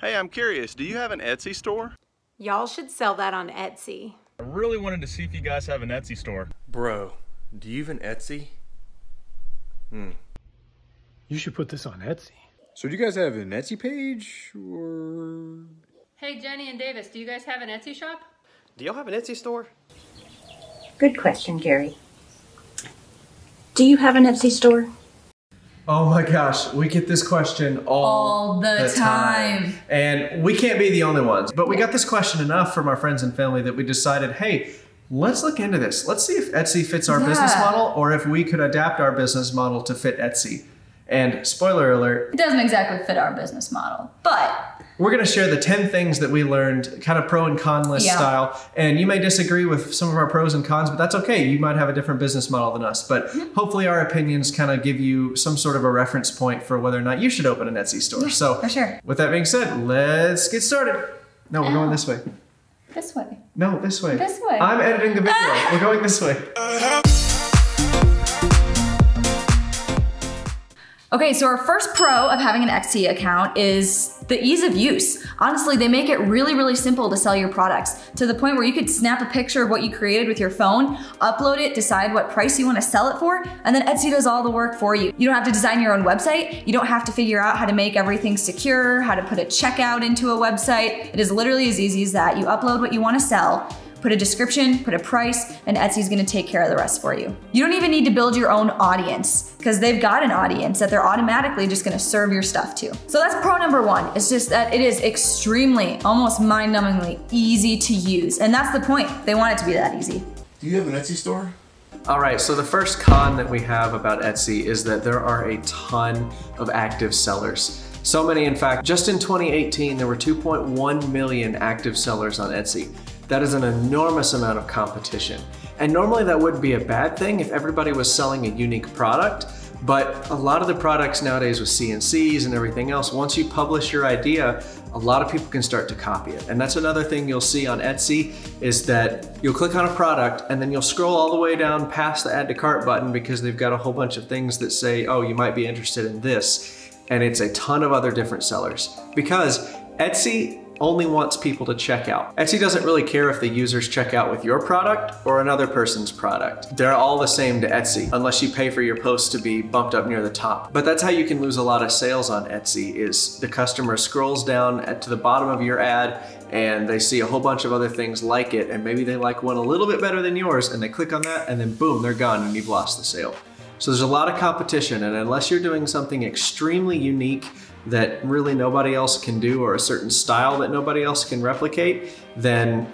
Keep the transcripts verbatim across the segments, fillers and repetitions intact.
Hey, I'm curious, do you have an Etsy store? Y'all should sell that on Etsy. I really wanted to see if you guys have an Etsy store. Bro, do you have an Etsy? Hmm. You should put this on Etsy. So do you guys have an Etsy page or? Hey, Jenny and Davis, do you guys have an Etsy shop? Do y'all have an Etsy store? Good question, Gary. Do you have an Etsy store? Oh my gosh, we get this question all, all the, the time. time. And we can't be the only ones, but we got this question enough from our friends and family that we decided, hey, let's look into this. Let's see if Etsy fits our yeah. business model or if we could adapt our business model to fit Etsy. And spoiler alert, it doesn't exactly fit our business model, but we're gonna share the ten things that we learned, kind of pro and con list yeah. style. And you may disagree with some of our pros and cons, but that's okay. You might have a different business model than us, but mm-hmm. hopefully our opinions kind of give you some sort of a reference point for whether or not you should open an Etsy store. Yeah, so for sure. With that being said, let's get started. No, we're Ow. going this way. This way. No, this way. This way. I'm editing the video. Ah. We're going this way. Okay, so our first pro of having an Etsy account is the ease of use. Honestly, they make it really, really simple to sell your products to the point where you could snap a picture of what you created with your phone, upload it, decide what price you want to sell it for, and then Etsy does all the work for you. You don't have to design your own website. You don't have to figure out how to make everything secure, how to put a checkout into a website. It is literally as easy as that. You upload what you want to sell, put a description, put a price, and Etsy's gonna take care of the rest for you. You don't even need to build your own audience because they've got an audience that they're automatically just gonna serve your stuff to. So that's pro number one. It's just that it is extremely, almost mind-numbingly easy to use. And that's the point. They want it to be that easy. Do you have an Etsy store? All right, so the first con that we have about Etsy is that there are a ton of active sellers. So many, in fact, just in twenty eighteen, there were two point one million active sellers on Etsy. That is an enormous amount of competition. And normally that would be a bad thing if everybody was selling a unique product, but a lot of the products nowadays with C N Cs and everything else, once you publish your idea, a lot of people can start to copy it. And that's another thing you'll see on Etsy is that you'll click on a product and then you'll scroll all the way down past the add to cart button because they've got a whole bunch of things that say, oh, you might be interested in this. And it's a ton of other different sellers because Etsy only wants people to check out. Etsy doesn't really care if the users check out with your product or another person's product. They're all the same to Etsy, unless you pay for your post to be bumped up near the top. But that's how you can lose a lot of sales on Etsy, is the customer scrolls down to the bottom of your ad and they see a whole bunch of other things like it, and maybe they like one a little bit better than yours and they click on that and then boom, they're gone and you've lost the sale. So there's a lot of competition, and unless you're doing something extremely unique that really nobody else can do or a certain style that nobody else can replicate, then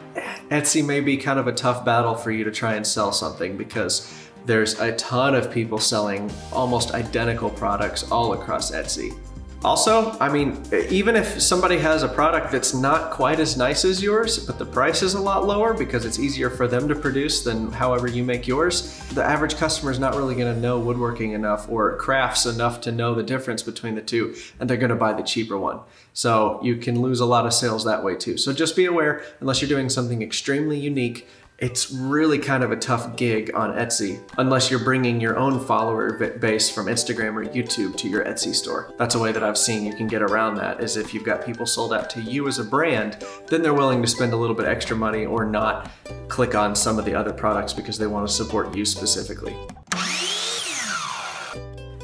Etsy may be kind of a tough battle for you to try and sell something because there's a ton of people selling almost identical products all across Etsy. Also, I mean, even if somebody has a product that's not quite as nice as yours, but the price is a lot lower because it's easier for them to produce than however you make yours, the average customer is not really gonna know woodworking enough or crafts enough to know the difference between the two, and they're gonna buy the cheaper one. So you can lose a lot of sales that way too. So just be aware, unless you're doing something extremely unique, it's really kind of a tough gig on Etsy, unless you're bringing your own follower base from Instagram or YouTube to your Etsy store. That's a way that I've seen you can get around that, is if you've got people sold out to you as a brand, then they're willing to spend a little bit extra money or not click on some of the other products because they want to support you specifically.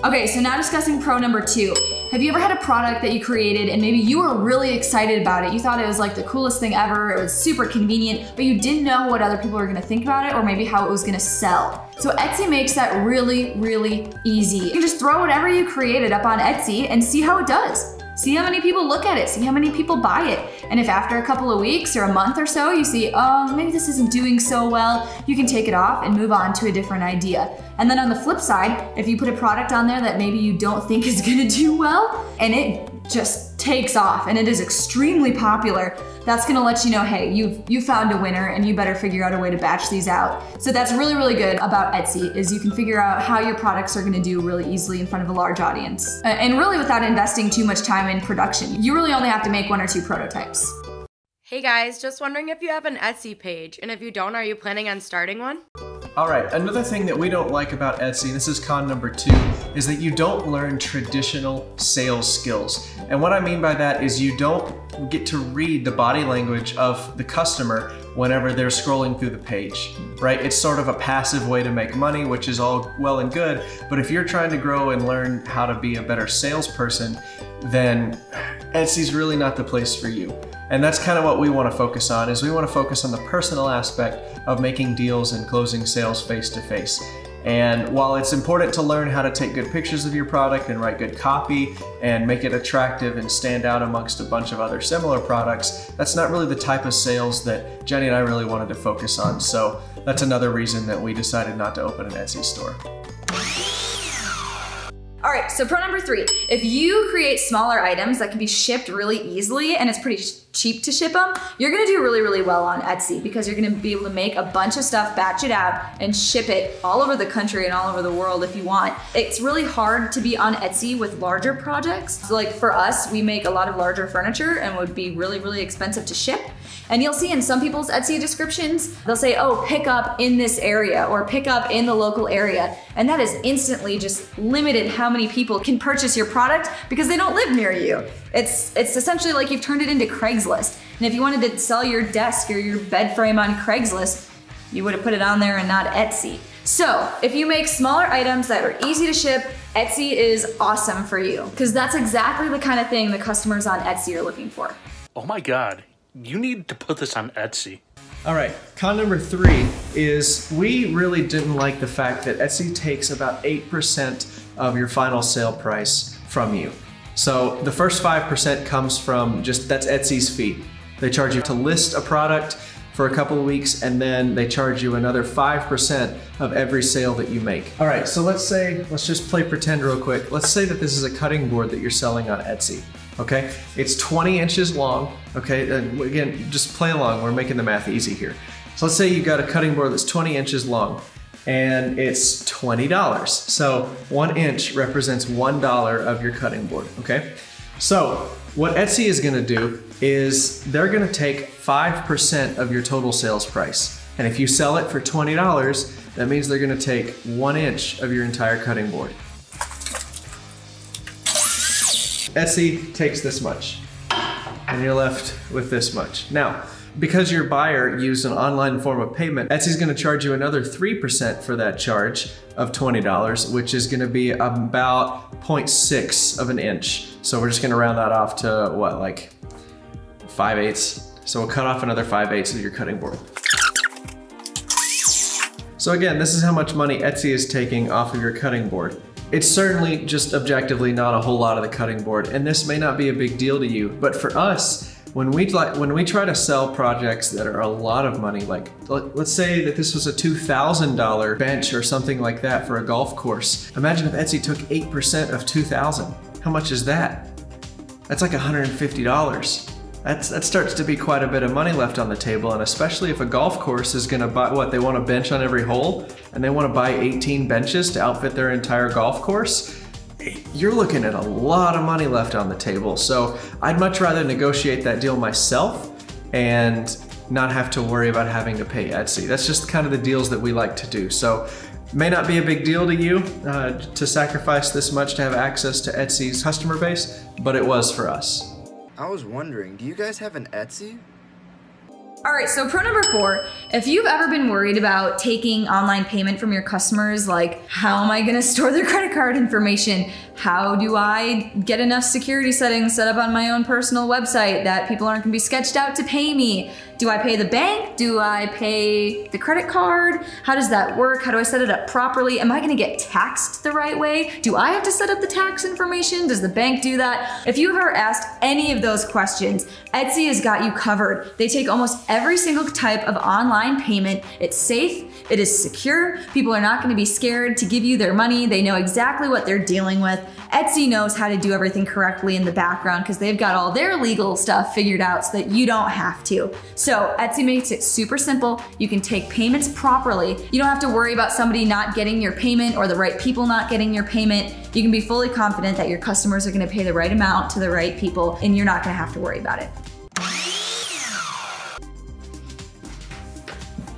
Okay, so now discussing pro number two. Have you ever had a product that you created and maybe you were really excited about it? You thought it was like the coolest thing ever, it was super convenient, but you didn't know what other people were gonna think about it or maybe how it was gonna sell. So Etsy makes that really, really easy. You can just throw whatever you created up on Etsy and see how it does. See how many people look at it, see how many people buy it. And if after a couple of weeks or a month or so, you see, oh, maybe this isn't doing so well, you can take it off and move on to a different idea. And then on the flip side, if you put a product on there that maybe you don't think is gonna do well, and it just takes off and it is extremely popular, that's gonna let you know, hey, you've you found a winner and you better figure out a way to batch these out. So that's really, really good about Etsy, is you can figure out how your products are gonna do really easily in front of a large audience. And really without investing too much time in production. You really only have to make one or two prototypes. Hey guys, just wondering if you have an Etsy page, and if you don't, are you planning on starting one? All right, another thing that we don't like about Etsy, and this is con number two, is that you don't learn traditional sales skills. And what I mean by that is you don't get to read the body language of the customer whenever they're scrolling through the page, right? It's sort of a passive way to make money, which is all well and good, but if you're trying to grow and learn how to be a better salesperson, then Etsy's really not the place for you. And that's kind of what we want to focus on, is we want to focus on the personal aspect of making deals and closing sales face-to-face. And while it's important to learn how to take good pictures of your product and write good copy and make it attractive and stand out amongst a bunch of other similar products, that's not really the type of sales that Jenny and I really wanted to focus on. So that's another reason that we decided not to open an Etsy store. All right, so pro number three, if you create smaller items that can be shipped really easily and it's pretty cheap to ship them, you're gonna do really, really well on Etsy because you're gonna be able to make a bunch of stuff, batch it out, and ship it all over the country and all over the world if you want. It's really hard to be on Etsy with larger projects. So like for us, we make a lot of larger furniture and would be really, really expensive to ship. And you'll see in some people's Etsy descriptions, they'll say, oh, pick up in this area or pick up in the local area. And that is instantly just limited how many people can purchase your product because they don't live near you. It's, it's essentially like you've turned it into Craigslist. And if you wanted to sell your desk or your bed frame on Craigslist, you would have put it on there and not Etsy. So if you make smaller items that are easy to ship, Etsy is awesome for you because that's exactly the kind of thing the customers on Etsy are looking for. Oh my God, you need to put this on Etsy. All right, con number three is we really didn't like the fact that Etsy takes about eight percent of your final sale price from you. So the first five percent comes from just, that's Etsy's fee. They charge you to list a product for a couple of weeks and then they charge you another five percent of every sale that you make. All right, so let's say, let's just play pretend real quick. Let's say that this is a cutting board that you're selling on Etsy, okay? It's twenty inches long, okay? And again, just play along, we're making the math easy here. So let's say you've got a cutting board that's twenty inches long. And it's twenty dollars. So one inch represents one dollar of your cutting board, okay? So what Etsy is gonna do is they're gonna take five percent of your total sales price. And if you sell it for twenty dollars, that means they're gonna take one inch of your entire cutting board. Etsy takes this much, and you're left with this much. Now, because your buyer used an online form of payment, Etsy's gonna charge you another three percent for that charge of twenty dollars, which is gonna be about zero point six of an inch. So we're just gonna round that off to what, like five eighths. So we'll cut off another five eighths of your cutting board. So again, this is how much money Etsy is taking off of your cutting board. It's certainly just objectively not a whole lot of the cutting board, and this may not be a big deal to you, but for us, When we, when we try to sell projects that are a lot of money, like let's say that this was a two thousand dollar bench or something like that for a golf course. Imagine if Etsy took eight percent of two thousand. How much is that? That's like one hundred fifty dollars. That's, that starts to be quite a bit of money left on the table, and especially if a golf course is gonna buy, what, they want a bench on every hole? And they wanna buy eighteen benches to outfit their entire golf course? You're looking at a lot of money left on the table. So I'd much rather negotiate that deal myself and not have to worry about having to pay Etsy. That's just kind of the deals that we like to do. So may not be a big deal to you uh, to sacrifice this much to have access to Etsy's customer base, but it was for us. I was wondering, do you guys have an Etsy? All right, so pro number four, if you've ever been worried about taking online payment from your customers, like how am I gonna store their credit card information? How do I get enough security settings set up on my own personal website that people aren't gonna be sketched out to pay me? Do I pay the bank? Do I pay the credit card? How does that work? How do I set it up properly? Am I gonna get taxed the right way? Do I have to set up the tax information? Does the bank do that? If you've ever asked any of those questions, Etsy has got you covered. They take almost every single type of online payment. It's safe, it is secure. People are not gonna be scared to give you their money. They know exactly what they're dealing with. Etsy knows how to do everything correctly in the background because they've got all their legal stuff figured out so that you don't have to. So Etsy makes it super simple. You can take payments properly. You don't have to worry about somebody not getting your payment or the right people not getting your payment. You can be fully confident that your customers are gonna pay the right amount to the right people and you're not gonna have to worry about it.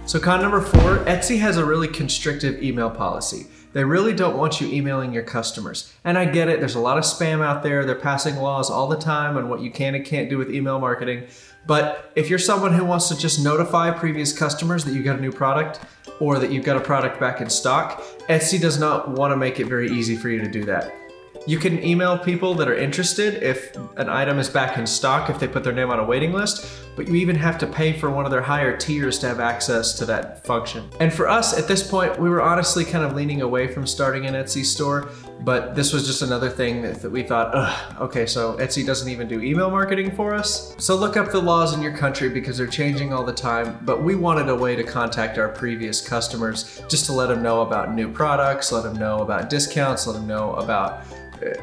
So con number four, Etsy has a really constrictive email policy. They really don't want you emailing your customers. And I get it, there's a lot of spam out there. They're passing laws all the time on what you can and can't do with email marketing. But if you're someone who wants to just notify previous customers that you've got a new product or that you've got a product back in stock, Etsy does not want to make it very easy for you to do that. You can email people that are interested if an item is back in stock, if they put their name on a waiting list, but you even have to pay for one of their higher tiers to have access to that function. And for us at this point, we were honestly kind of leaning away from starting an Etsy store, but this was just another thing that, that we thought, ugh, okay, so Etsy doesn't even do email marketing for us. So look up the laws in your country because they're changing all the time, but we wanted a way to contact our previous customers just to let them know about new products, let them know about discounts, let them know about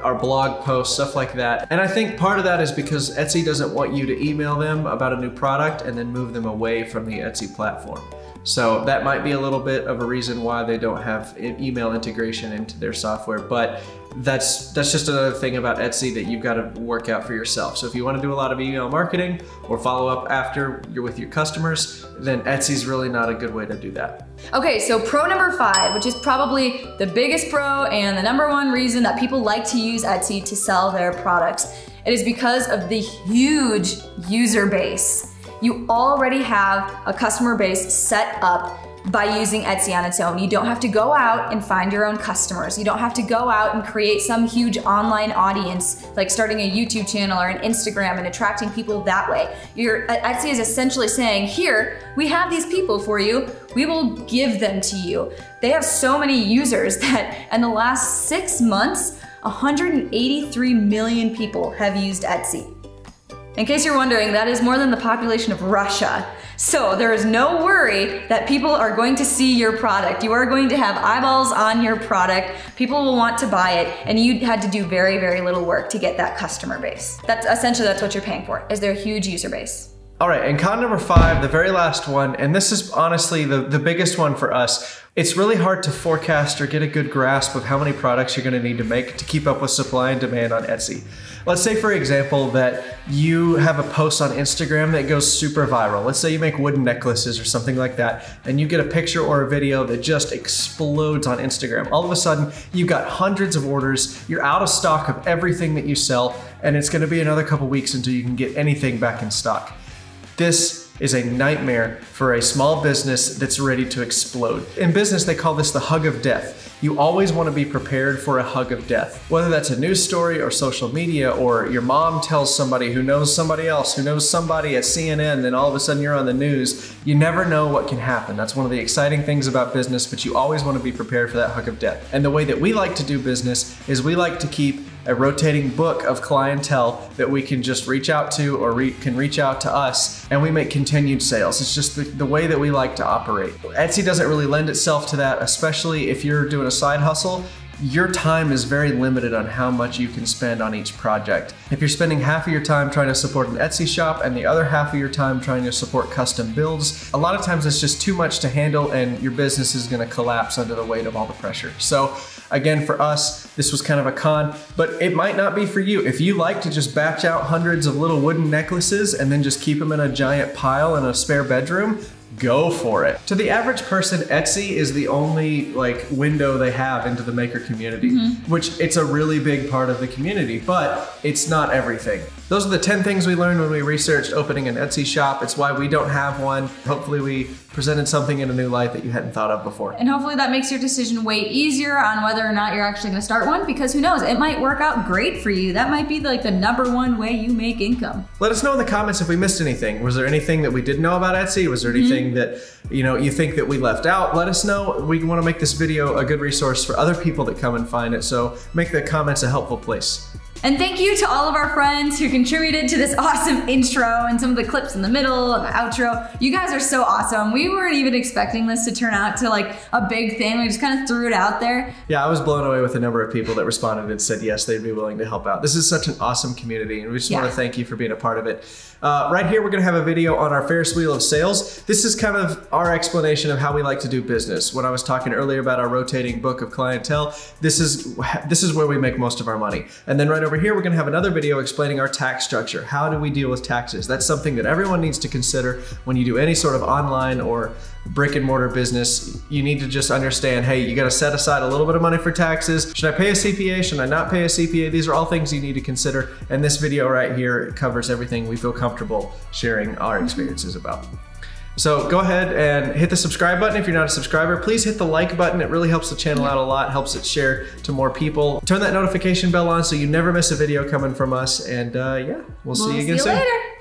our blog posts, stuff like that. And I think part of that is because Etsy doesn't want you to email them about a new product and then move them away from the Etsy platform. So that might be a little bit of a reason why they don't have email integration into their software, but that's that's just another thing about Etsy that you've got to work out for yourself. So if you want to do a lot of email marketing or follow up after you're with your customers, then Etsy's really not a good way to do that. Okay, so pro number five, which is probably the biggest pro and the number one reason that people like to use Etsy to sell their products. It is because of the huge user base. You already have a customer base set up by using Etsy on its own. You don't have to go out and find your own customers. You don't have to go out and create some huge online audience, like starting a YouTube channel or an Instagram and attracting people that way. Your Etsy is essentially saying, here, we have these people for you. We will give them to you. They have so many users that in the last six months, one hundred eighty-three million people have used Etsy. In case you're wondering, that is more than the population of Russia. So there is no worry that people are going to see your product. You are going to have eyeballs on your product. People will want to buy it, and you had to do very, very little work to get that customer base. That's essentially, that's what you're paying for, is their huge user base. All right, and con number five, the very last one, and this is honestly the, the biggest one for us. It's really hard to forecast or get a good grasp of how many products you're gonna need to make to keep up with supply and demand on Etsy. Let's say, for example, that you have a post on Instagram that goes super viral. Let's say you make wooden necklaces or something like that, and you get a picture or a video that just explodes on Instagram. All of a sudden, you've got hundreds of orders, you're out of stock of everything that you sell, and it's gonna be another couple weeks until you can get anything back in stock. This is a nightmare for a small business that's ready to explode. In business, they call this the hug of death. You always want to be prepared for a hug of death. Whether that's a news story or social media, or your mom tells somebody who knows somebody else, who knows somebody at C N N, then all of a sudden you're on the news, you never know what can happen. That's one of the exciting things about business, but you always want to be prepared for that hug of death. And the way that we like to do business is we like to keep a rotating book of clientele that we can just reach out to or re can reach out to us, and we make continued sales. It's just the, the way that we like to operate. Etsy doesn't really lend itself to that, especially if you're doing a side hustle. Your time is very limited on how much you can spend on each project. If you're spending half of your time trying to support an Etsy shop and the other half of your time trying to support custom builds, a lot of times it's just too much to handle and your business is gonna collapse under the weight of all the pressure. So again, for us, this was kind of a con, but it might not be for you. If you like to just batch out hundreds of little wooden necklaces and then just keep them in a giant pile in a spare bedroom, go for it. To the average person, Etsy is the only like window they have into the maker community, mm-hmm. which it's a really big part of the community, but it's not everything. Those are the ten things we learned when we researched opening an Etsy shop. It's why we don't have one. Hopefully we presented something in a new light that you hadn't thought of before. And hopefully that makes your decision way easier on whether or not you're actually gonna start one, because who knows, it might work out great for you. That might be like the number one way you make income. Let us know in the comments if we missed anything. Was there anything that we didn't know about Etsy? Was there anything mm-hmm. that you know you think that we left out? Let us know. We want to make this video a good resource for other people that come and find it, so make the comments a helpful place. And thank you to all of our friends who contributed to this awesome intro and some of the clips in the middle and the outro. You guys are so awesome. We weren't even expecting this to turn out to like a big thing. We just kind of threw it out there. Yeah, I was blown away with the number of people that responded and said yes, they'd be willing to help out. This is such an awesome community, and we just yeah. want to thank you for being a part of it. Uh, right here, we're gonna have a video on our Ferris wheel of sales. This is kind of our explanation of how we like to do business. When I was talking earlier about our rotating book of clientele, this is, this is where we make most of our money. And then right over over here, we're gonna have another video explaining our tax structure. How do we deal with taxes? That's something that everyone needs to consider when you do any sort of online or brick and mortar business. You need to just understand, hey, you gotta set aside a little bit of money for taxes. Should I pay a C P A? Should I not pay a C P A? These are all things you need to consider. And this video right here covers everything we feel comfortable sharing our experiences about. So go ahead and hit the subscribe button if you're not a subscriber. Please hit the like button. It really helps the channel out a lot, helps it share to more people. Turn that notification bell on so you never miss a video coming from us. And uh, yeah, we'll, we'll see you again soon. Later.